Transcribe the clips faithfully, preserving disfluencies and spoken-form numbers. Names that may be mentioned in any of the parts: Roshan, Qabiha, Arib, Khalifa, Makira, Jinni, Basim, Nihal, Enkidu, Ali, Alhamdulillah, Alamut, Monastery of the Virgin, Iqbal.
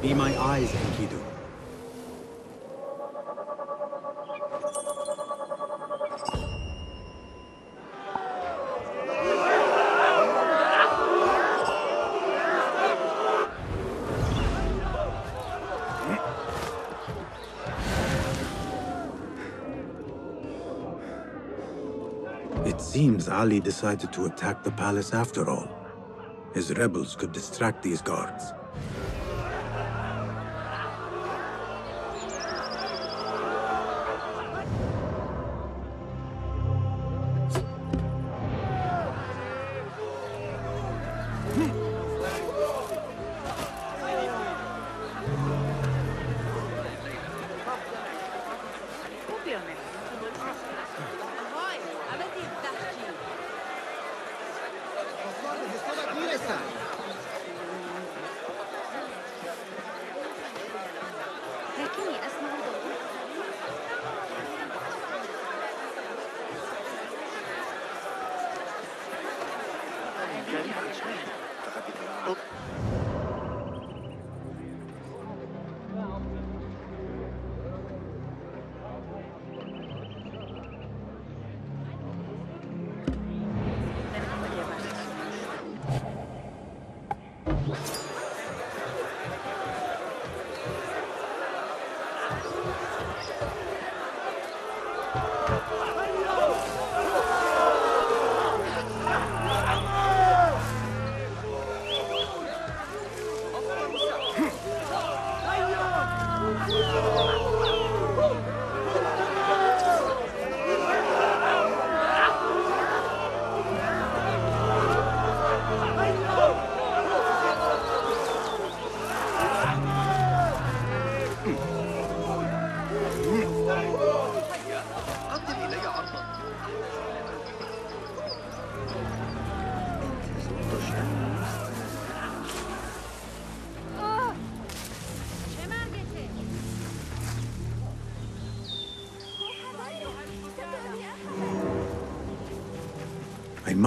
Be my eyes, Enkidu. It seems Ali decided to attack the palace after all. His rebels could distract these guards.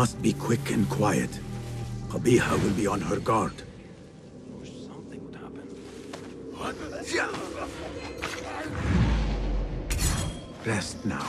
Must be quick and quiet. Qabiha will be on her guard. Something would happen. What? Rest now.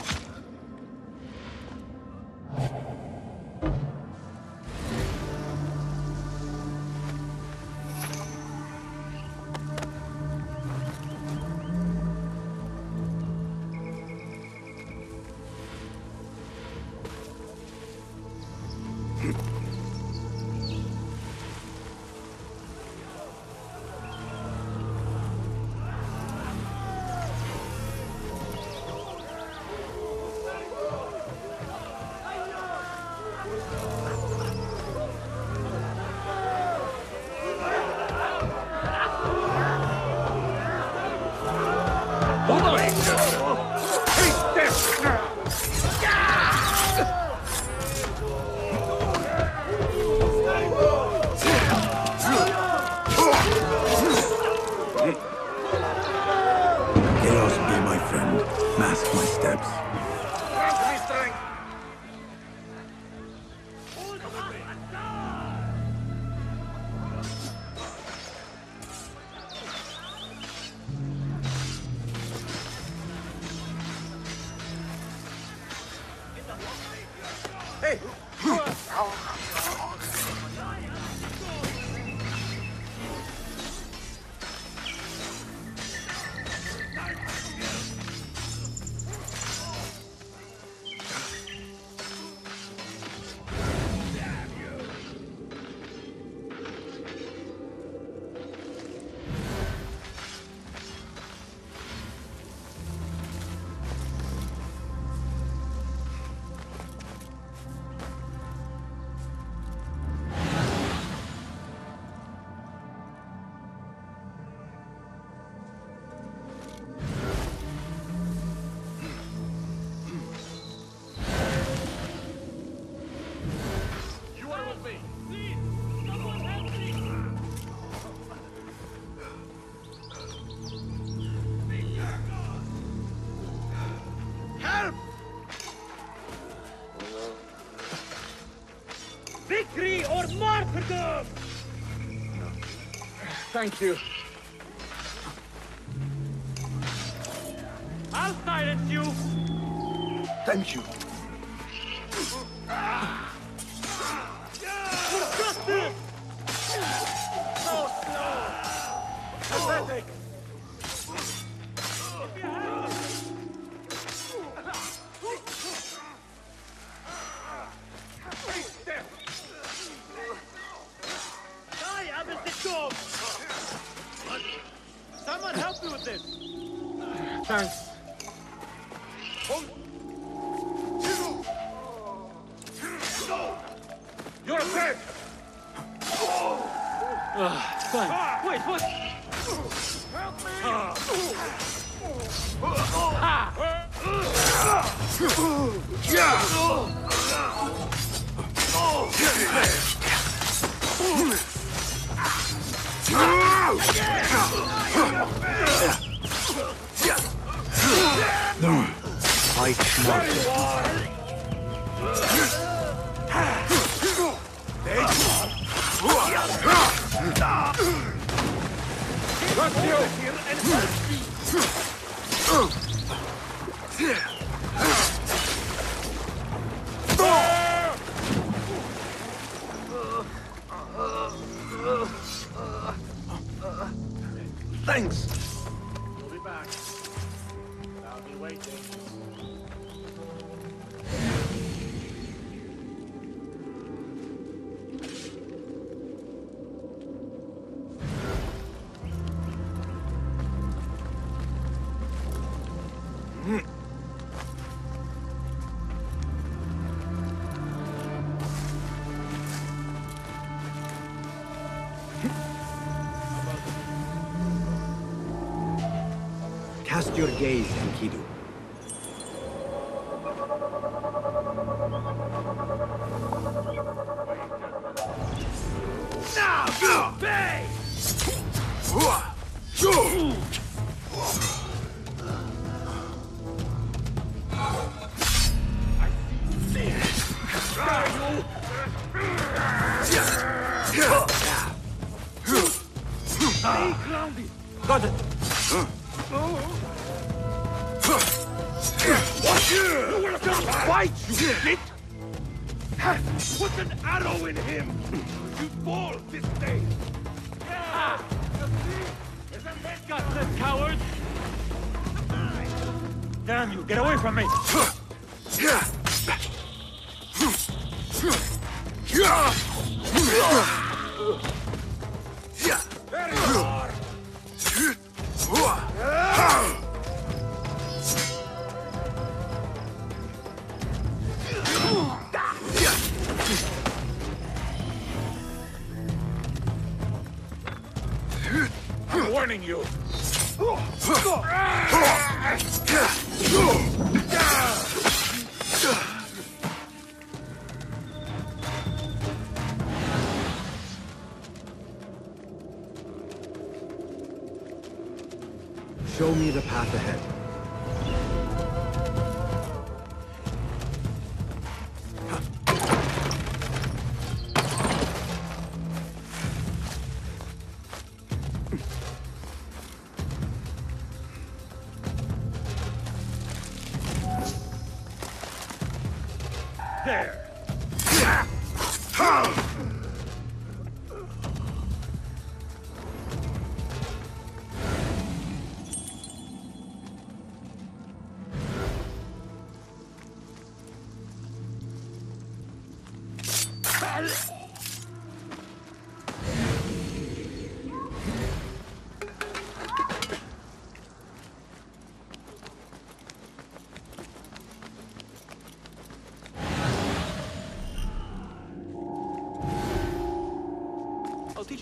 Thank you. I'll silence you. Thank you. Justice! So slow. Pathetic. Thanks. You're a pet! Uh, fine. Wait, what? Help me! Uh. Ah. No, I cannot. Thanks. We'll be back. Be waiting. Mm. Cast your gaze, Enkidu. Warning you. Show me the path ahead.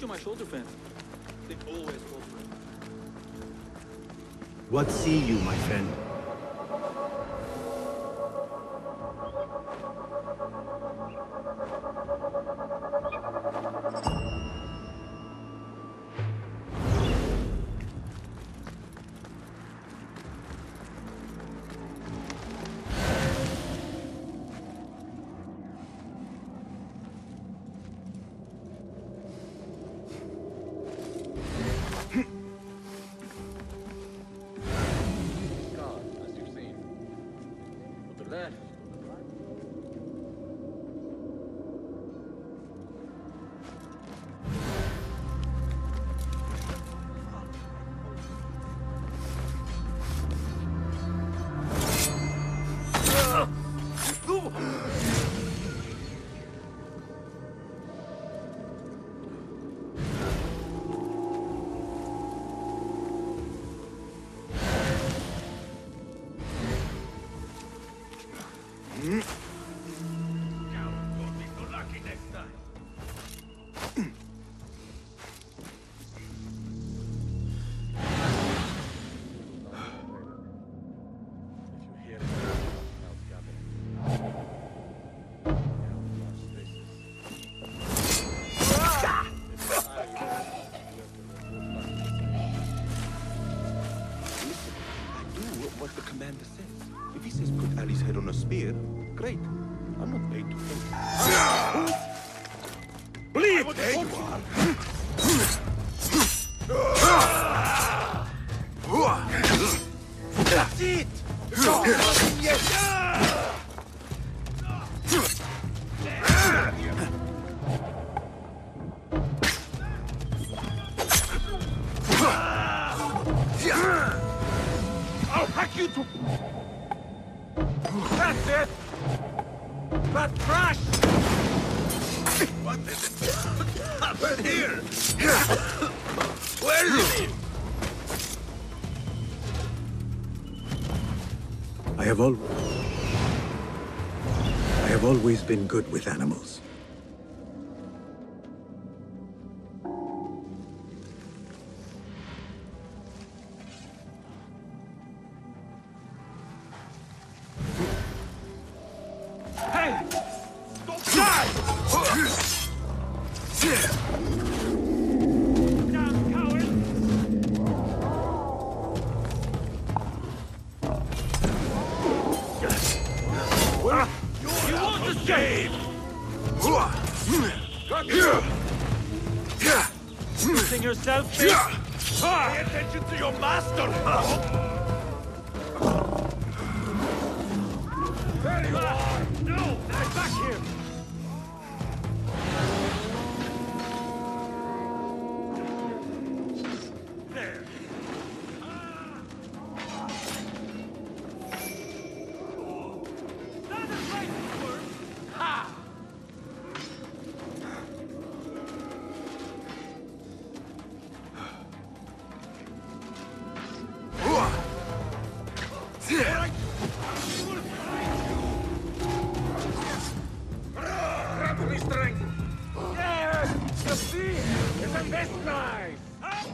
My shoulder fence. They always fall for it. What see you, my friend? Always been good with animals. This nice! Huh?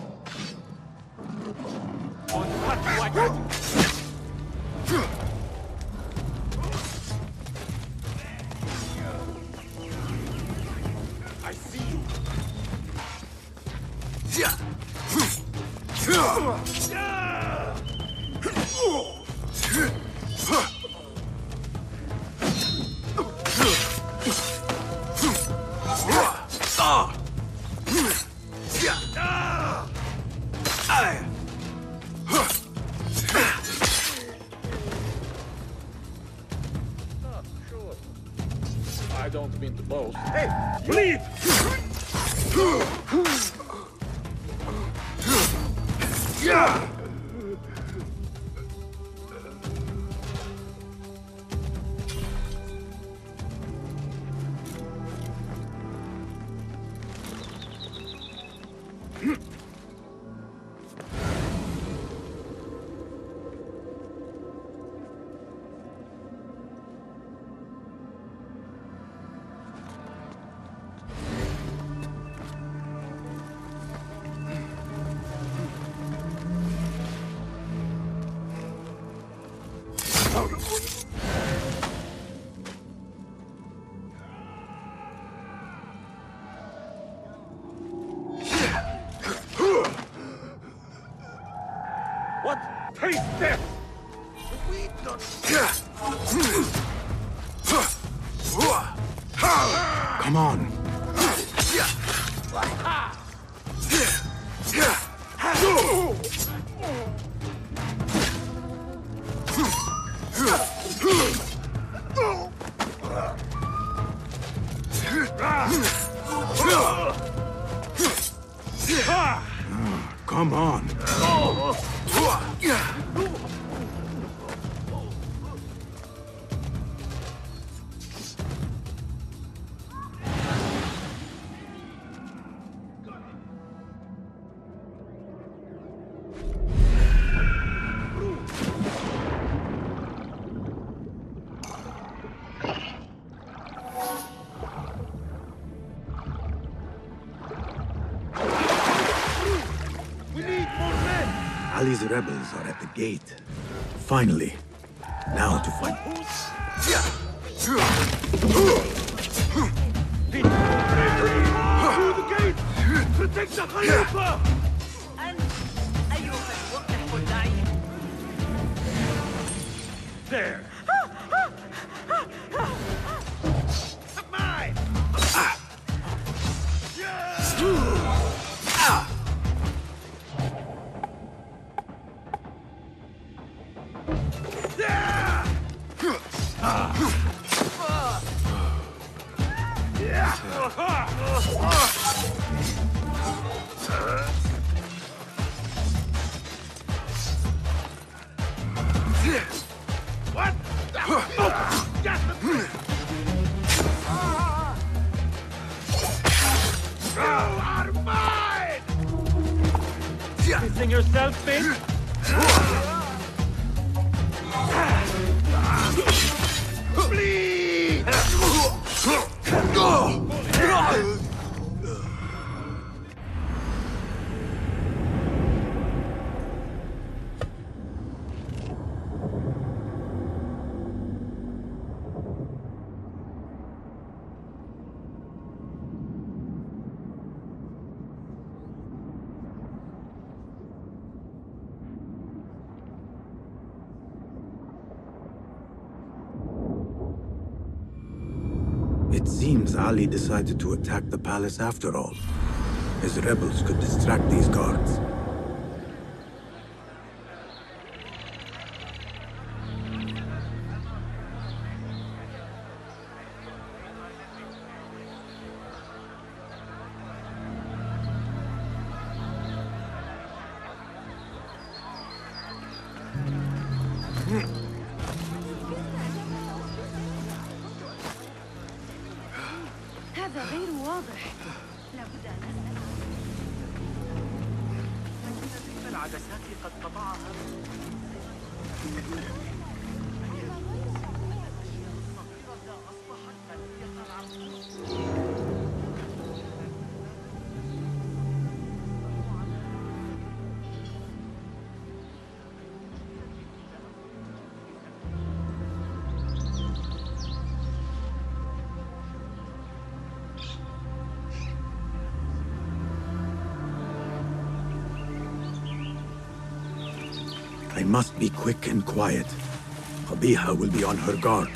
Ali's rebels are at the gate. Finally, now to fight. Through the gate! Protect the Khalifa! And there! Ali decided to attack the palace after all. His rebels could distract these guards. I must be quick and quiet. Qabiha will be on her guard.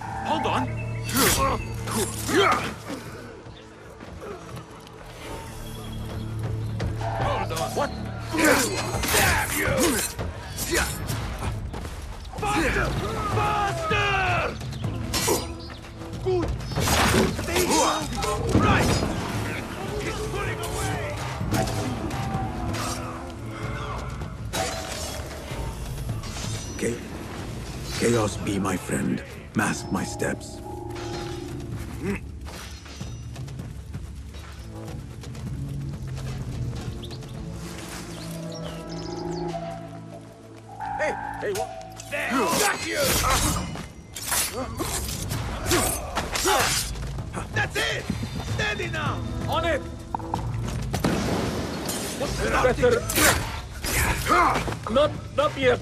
Hold on! Hold on! What? Damn you! Faster! Faster! Good! Stay strong! Right! Chaos be my friend. Mask my steps. Mm. Hey! Hey, what? There! Got you! That's it! Steady now! On it! What's better? Not... not yet!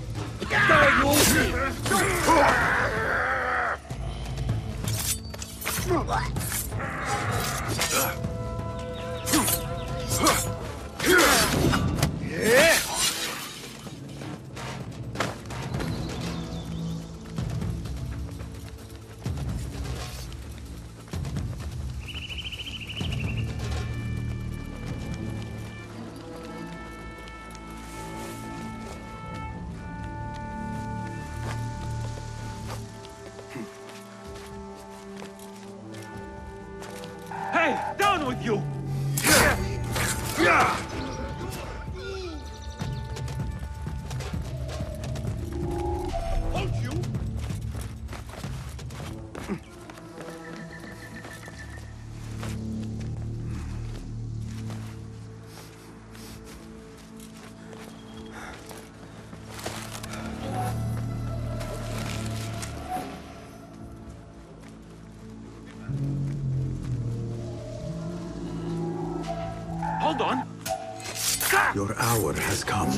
Your hour has come.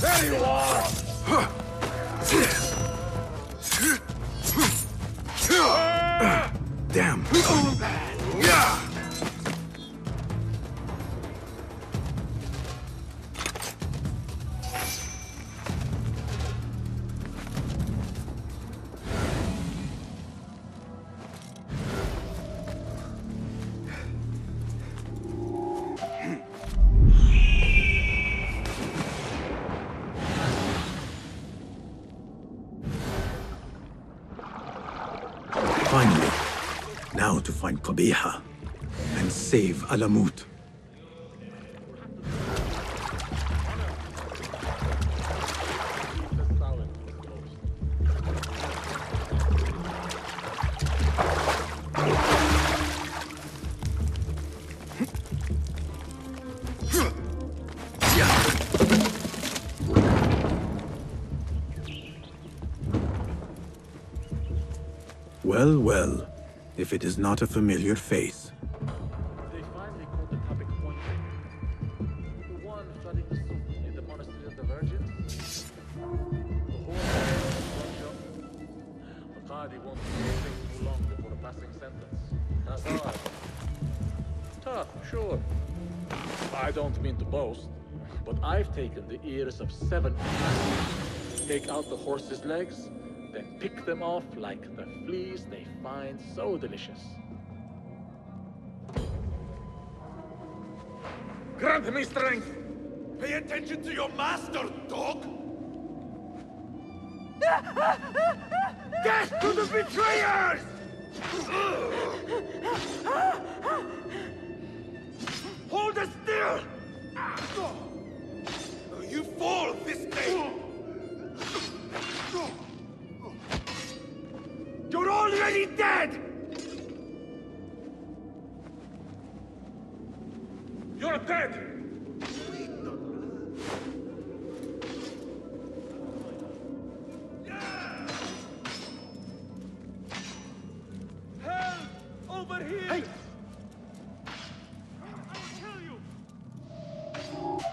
There you are! Damn! Finally, now to find Qabiha and save Alamut. Well, well, if it is not a familiar face. They finally caught the topic point. The one flooding the soup in the Monastery of the Virgin. The whole Makari won't take too long before a passing sentence. That's hard. Tough, sure. I don't mean to boast, but I've taken the ears of seven. Take out the horse's legs, then pick them off like the fleas they find so delicious. Grant me strength! Pay attention to your master, dog! Death to the betrayers! Hold us still! You fall this day! You're already dead! You're dead! Help! Over here! Hey!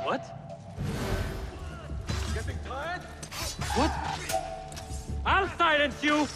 What? Getting tired? What? I'll silence you!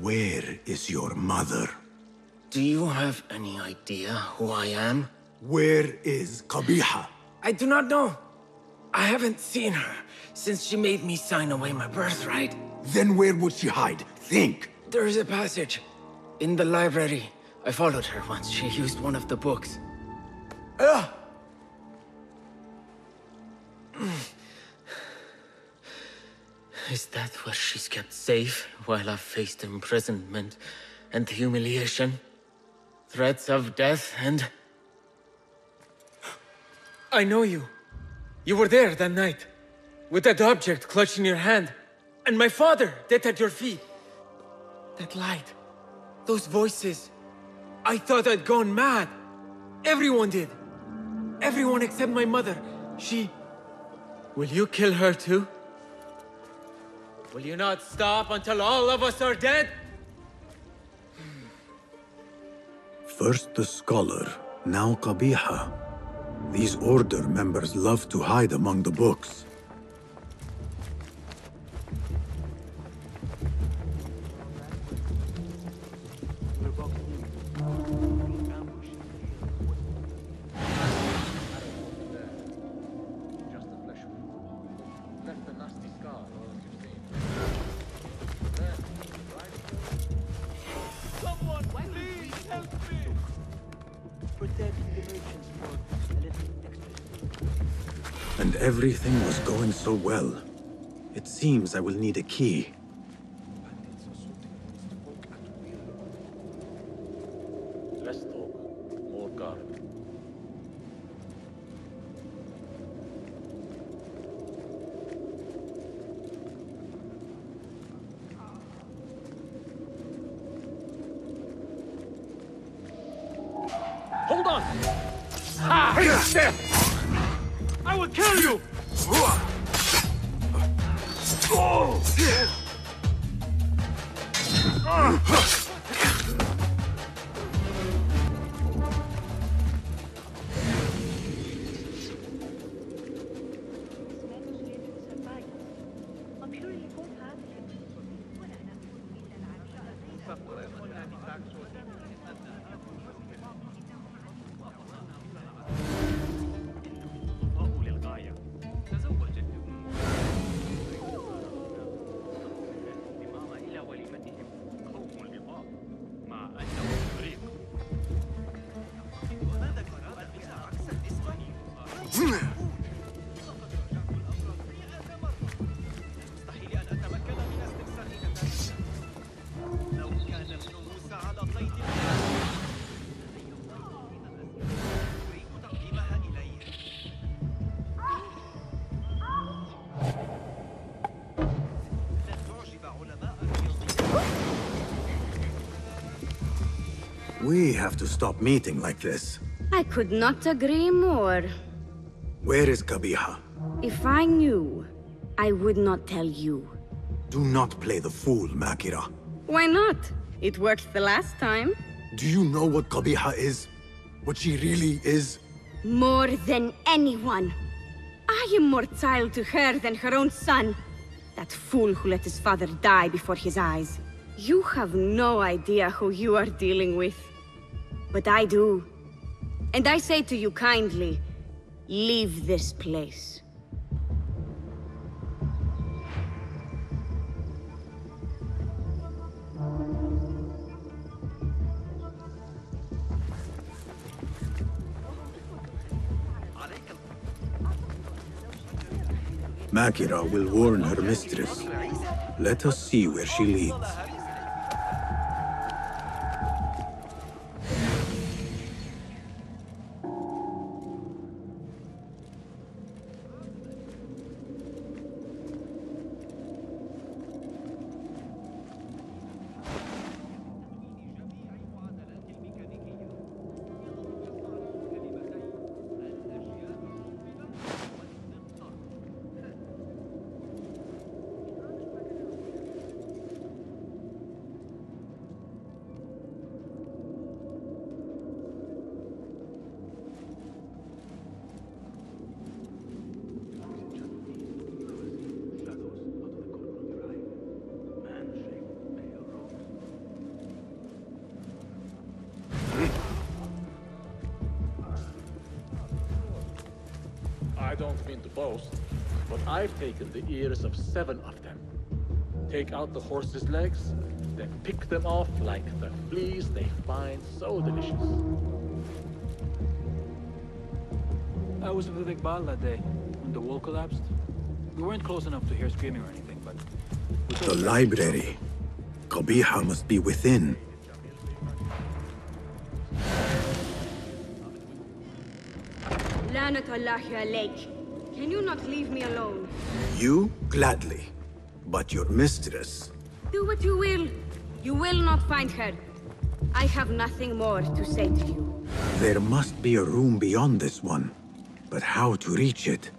Where is your mother? Do you have any idea who I am? Where is Qabiha? I do not know. I haven't seen her since she made me sign away my birthright. Then where would she hide? Think! There is a passage in the library. I followed her once. She used one of the books. Ah! Is that where she's kept safe, while I've faced imprisonment and humiliation? Threats of death and... I know you. You were there that night, with that object clutched in your hand, and my father dead at your feet. That light, those voices. I thought I'd gone mad. Everyone did. Everyone except my mother. She... Will you kill her too? Will you not stop until all of us are dead? First the scholar, now Qabiha. These order members love to hide among the books. Everything was going so well. It seems I will need a key. Less talk, more guard. Hold on! Ah! I will kill you! We have to stop meeting like this. I could not agree more. Where is Qabiha? If I knew, I would not tell you. Do not play the fool, Makira. Why not? It worked the last time. Do you know what Qabiha is? What she really is? More than anyone. I am more child to her than her own son. That fool who let his father die before his eyes. You have no idea who you are dealing with. But I do. And I say to you kindly, leave this place. Makira will warn her mistress. Let us see where she leads. But I've taken the ears of seven of them. Take out the horse's legs, then pick them off like the fleas they find so delicious. I was with Iqbal that day when the wall collapsed. We weren't close enough to hear screaming or anything, but... The library. Qabiha must be within. Lanatullahi alayk. Can you not leave me alone? You? Gladly. But your mistress... Do what you will. You will not find her. I have nothing more to say to you. There must be a room beyond this one. But how to reach it?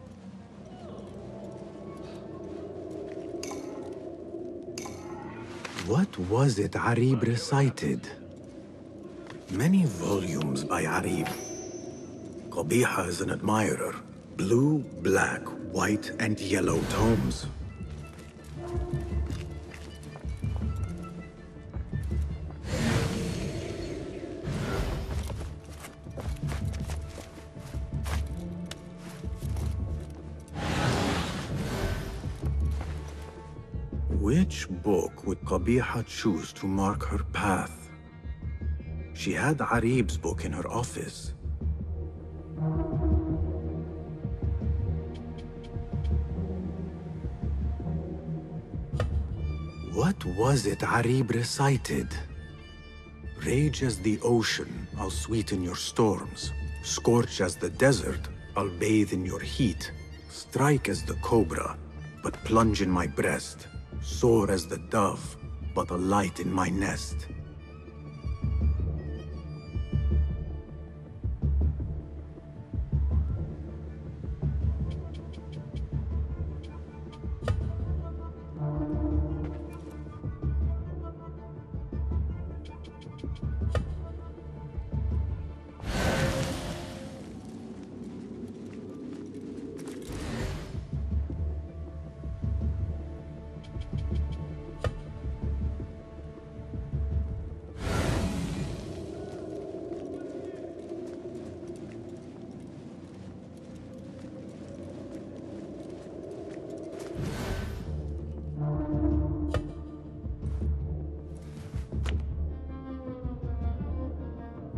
What was it Arib recited? Many volumes by Arib. Qabiha is an admirer. Blue, black, white, and yellow tomes. Which book would Qabiha choose to mark her path? She had Arib's book in her office. What was it Arib recited? Rage as the ocean, I'll sweeten your storms. Scorch as the desert, I'll bathe in your heat. Strike as the cobra, but plunge in my breast. Soar as the dove, but alight in my nest.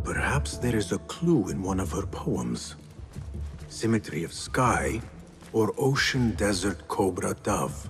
Perhaps there is a clue in one of her poems. Symmetry of sky, or ocean, desert, cobra, dove.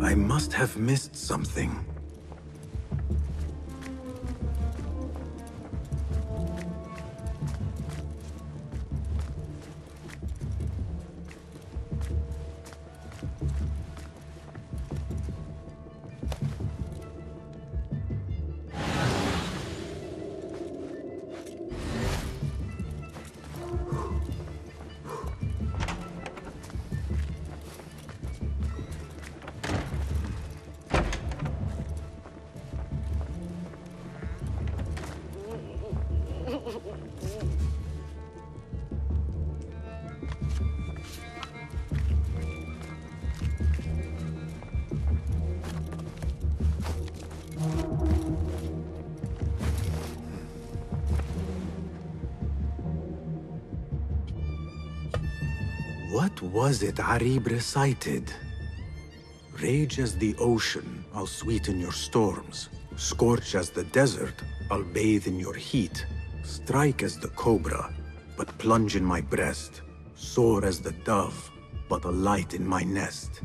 I must have missed something. Was it Arib recited? Rage as the ocean, I'll sweeten your storms. Scorch as the desert, I'll bathe in your heat. Strike as the cobra, but plunge in my breast. Soar as the dove, but alight in my nest.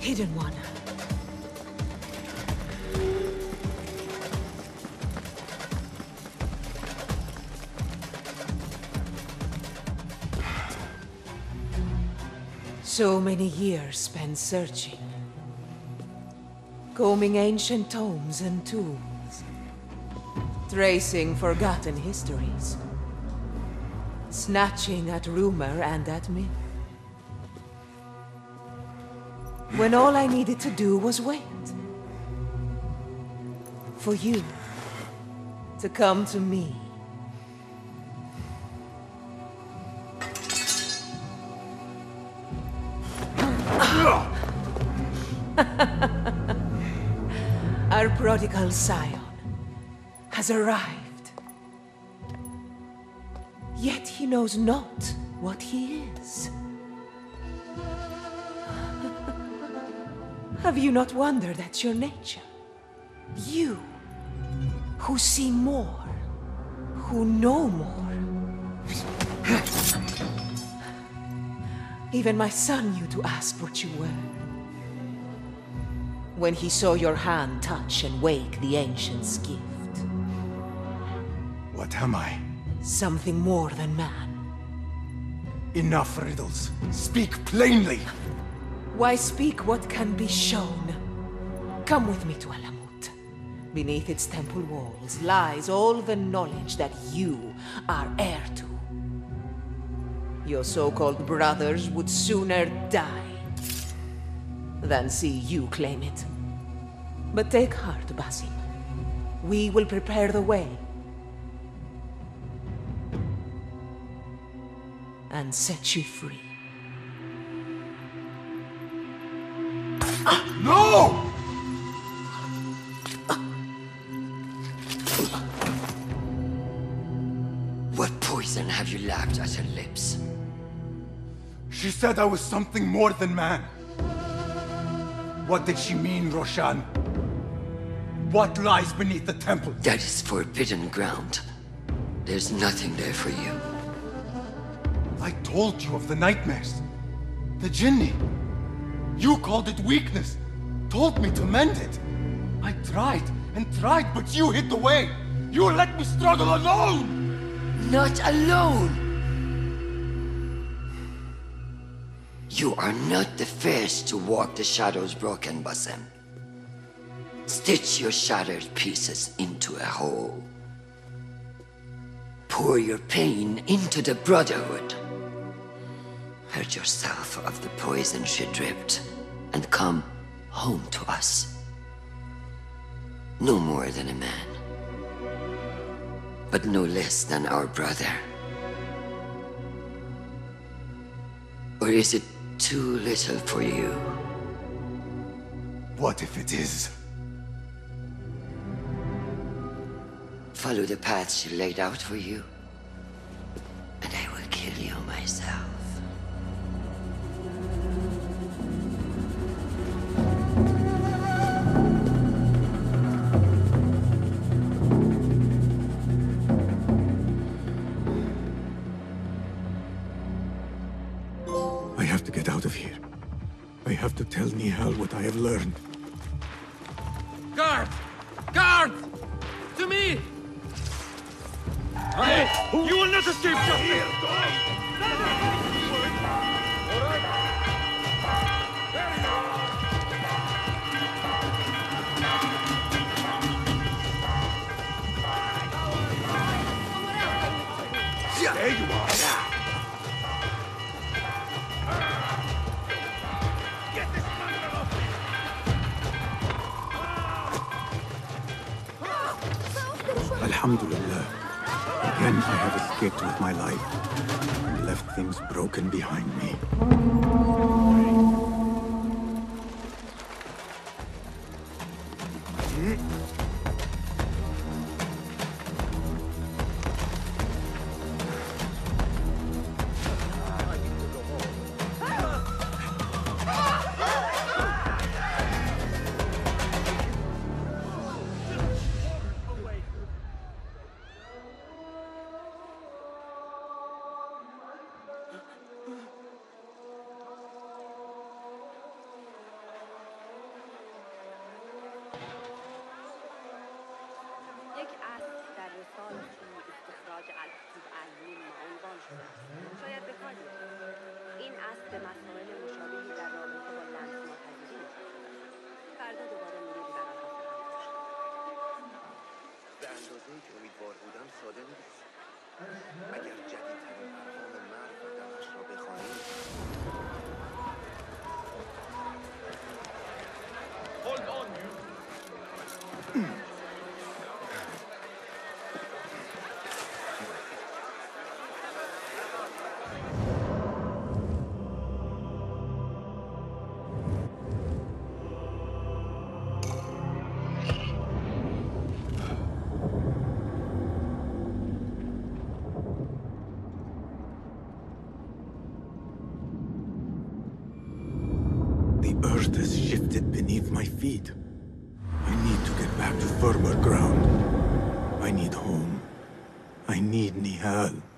Hidden one. So many years spent searching, combing ancient tomes and tombs, Tracing forgotten histories. Snatching at rumor and at myth. When all I needed to do was wait. For you to come to me. Our prodigal scion has arrived. Yet he knows not what he is. Have you not wondered at your nature? You, who see more, who know more. Even my son knew to ask what you were. When he saw your hand touch and wake the ancient's gift. What am I? Something more than man. Enough riddles. Speak plainly. Why speak what can be shown? Come with me to Alamut. Beneath its temple walls lies all the knowledge that you are heir to. Your so-called brothers would sooner die than see you claim it. But take heart, Basim. We will prepare the way. And set you free. No! What poison have you lapped at her lips? She said I was something more than man. What did she mean, Roshan? What lies beneath the temple? That is forbidden ground. There's nothing there for you. I told you of the nightmares. The Jinni. You called it weakness. Told me to mend it. I tried and tried, but you hid the way. You let me struggle alone! Not alone! You are not the first to walk the shadows broken, Basim. Stitch your shattered pieces into a whole. Pour your pain into the brotherhood. Hurt yourself of the poison she dripped, and come home to us. No more than a man, but no less than our brother. Or is it too little for you? What if it is? Follow the path she laid out for you, and I will kill you myself. Tell Nihal what I have learned. Guard! Guard! To me! Hey! You will not escape justice! There you are now! Alhamdulillah, again I have escaped with my life, and left things broken behind me. فکر امیدوار بودم ساده نیست. اگر جدیدترین ارقام مرد و دمش را بخوانیم. Hold on you! Feet. I need to get back to firmer ground. I need home. I need Nihal.